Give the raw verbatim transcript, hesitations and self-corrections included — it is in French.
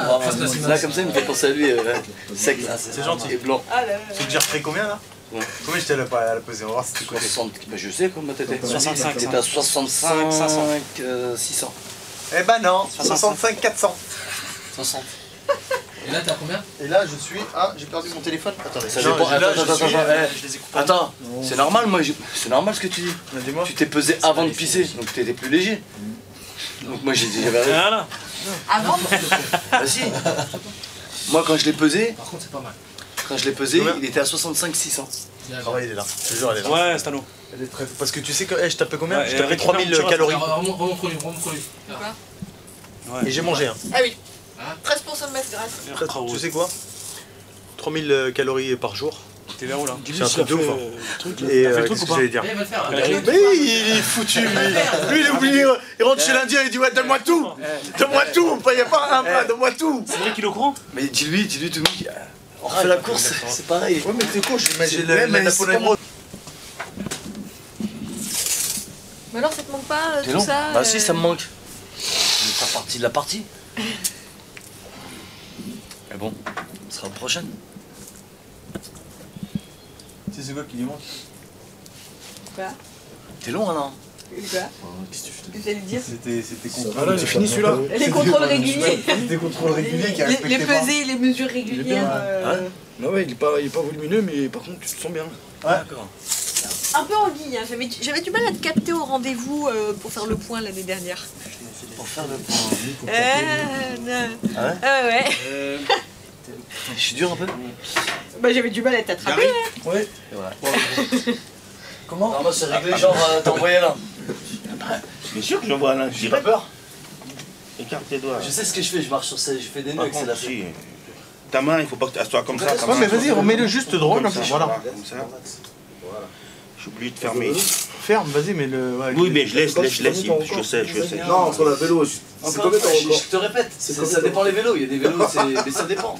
Ah, ah, là, là comme ça il me fait penser à lui, euh, sec là, c'est gentil et blanc. Ah, là, là, là. Tu veux dire très combien là? Ouais. Combien j'étais à la, à la poser? On va voir si tu connais. Bah, je sais combien t'étais. soixante-cinq. T'étais à soixante-cinq, cinq cents. Euh, six cents. Eh ben non, soixante-cinq, quatre cents. soixante. Et là t'es à combien? Et là je suis à... j'ai perdu mon téléphone. Attendez, ça non, dépend. Là, attends, attends, suis... attends, euh, attends. attends. C'est normal, moi, c'est normal ce que tu dis. Dis-moi. Tu t'es pesé avant de pisser, donc t'étais plus léger. Donc moi j'ai dit... Voilà. Avant Bah si. Moi quand je l'ai pesé... Par contre c'est pas mal. Quand je l'ai pesé, il était à soixante-cinq six cents. Ah ouais, il est là. Je te jure, elle est là. Ouais, c'est un lot. Elle est très... Parce que tu sais que... Hey, je tapais combien? Ouais, je tapais trois mille calories. Remonte-lui, remonte-lui. Et j'ai mangé. Hein. Ah oui. treize pour cent de masse grasse. Tu sais quoi? trois mille calories par jour. T'es vers où là? C'est un truc de ouf. Et euh, qu'est-ce que j'allais dire? Mais il est foutu lui. Lui il est oublié. Il rentre chez l'Indien et il dit ouais, donne-moi tout. Donne-moi tout. Il n'y a pas un plat, donne-moi tout. C'est vrai qu'il est au courant? Mais dis-lui, dis-lui tout le monde. On refait la course, c'est pareil. Ouais mais t'es con, j'imagine le même Napoléon. Mais alors ça te manque pas tout ça? Bah si, ça me manque. C'est pas partie de la partie. Mais bon, ce sera la prochaine. Tu sais c'est quoi qui lui manque? Quoi? T'es long alors? Quoi? Qu'est-ce que tu fais? J'allais dire. C'était contrôle. C'est fini celui-là. Les contrôles réguliers. Des contrôles réguliers qui respectent les pesées, les mesures régulières. Non ouais, il est pas, il est pas volumineux, mais par contre tu te sens bien. Ouais. D'accord. Un peu anguille, hein. J'avais du mal à te capter au rendez-vous euh, pour faire le point l'année dernière. Pour faire le point. Euh, ah ouais. Ah ouais. Euh... Je suis dur un peu. Bah j'avais du mal à t'attraper. Hein. Ouais. Voilà. Comment? Non, moi c'est réglé, genre euh, t'as envoyé là. Bien sûr que j'envoie là. J'ai pas peur. Écarte tes doigts. Je sais ce que je fais, je marche sur ça, je fais des nœuds avec la fille. Ta main, il faut pas que tu assoies comme ça. Ouais mais vas-y, remets-le juste droit comme ça. Voilà. Comme ça. Voilà. J'oublie de fermer. Ferme, vas-y, mais le. Ouais, oui, mais je laisse, laisse, je laisse. Je sais, je sais. Non, entre la vélo, c'est comme ça. Je te répète, ça dépend les vélos. Il y a des vélos, mais ça dépend.